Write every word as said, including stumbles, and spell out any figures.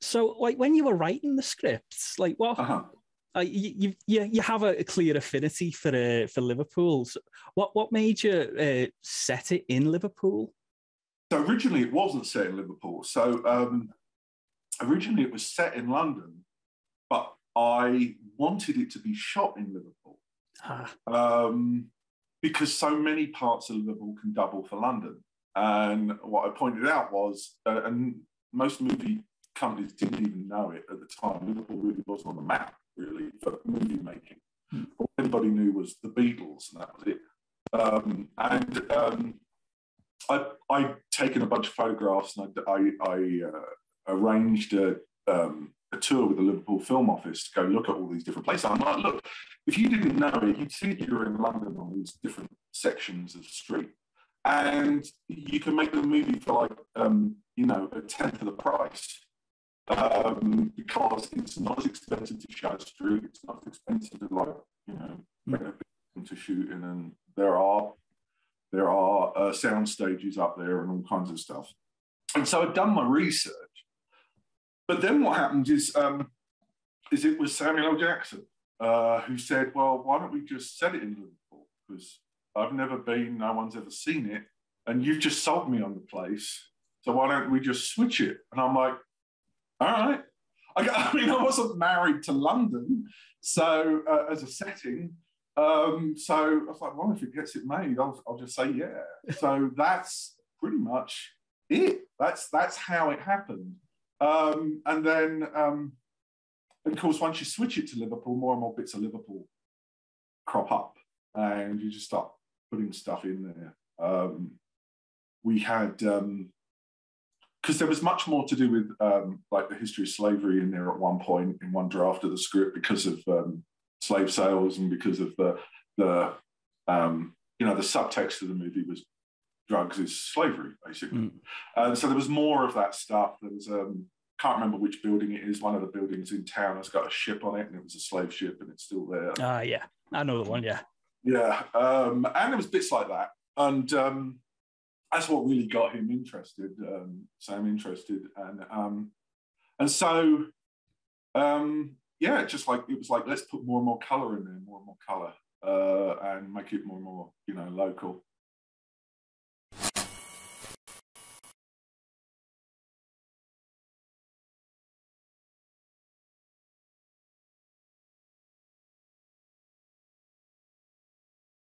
So, like, when you were writing the scripts, like, what? Uh-huh. Uh, you you you have a clear affinity for uh, for Liverpool. So what what made you uh, set it in Liverpool? So originally it wasn't set in Liverpool. So um, originally it was set in London, but I wanted it to be shot in Liverpool ah. um, because so many parts of Liverpool can double for London. And what I pointed out was, uh, and most movie companies didn't even know it at the time. Liverpool really wasn't on the map, really, for movie making. Hmm. All anybody knew was The Beatles, and that was it. Um, and um, I, I'd taken a bunch of photographs, and I, I, I uh, arranged a, um, a tour with the Liverpool Film Office to go look at all these different places. I'm like, look, if you didn't know it, you'd see that you're in London on these different sections of the street, and you can make the movie for, like, um, you know, a tenth of the price. Um, because it's not as expensive to show through, it's not as expensive to, like, you know, mm-hmm. to shoot in, and there are there are uh, sound stages up there and all kinds of stuff. And so I've done my research, but then what happened is um, is it was Samuel L. Jackson uh, who said, "Well, why don't we just set it in Liverpool? Because I've never been, no one's ever seen it, and you've just sold me on the place. So why don't we just switch it?" And I'm like, all right. I, I mean, I wasn't married to London, so uh, as a setting. Um, so I was like, well, if it gets it made, I'll, I'll just say yeah. So that's pretty much it. That's that's how it happened. Um, and then, um, of course, once you switch it to Liverpool, more and more bits of Liverpool crop up, and you just start putting stuff in there. Um, we had... Um, Because there was much more to do with um, like the history of slavery in there at one point in one draft of the script, because of um, slave sales and because of the the um, you know the subtext of the movie was drugs is slavery, basically. Mm. Uh, so there was more of that stuff. There was um, can't remember which building it is. One of the buildings in town has got a ship on it, and it was a slave ship, and it's still there. Ah, uh, yeah, I know the one. Yeah, yeah, um, and there was bits like that, and. Um, That's what really got him interested, um, Sam interested, and um, and so um, yeah, just like it was like let's put more and more colour in there, more and more colour, uh, and make it more and more you know local.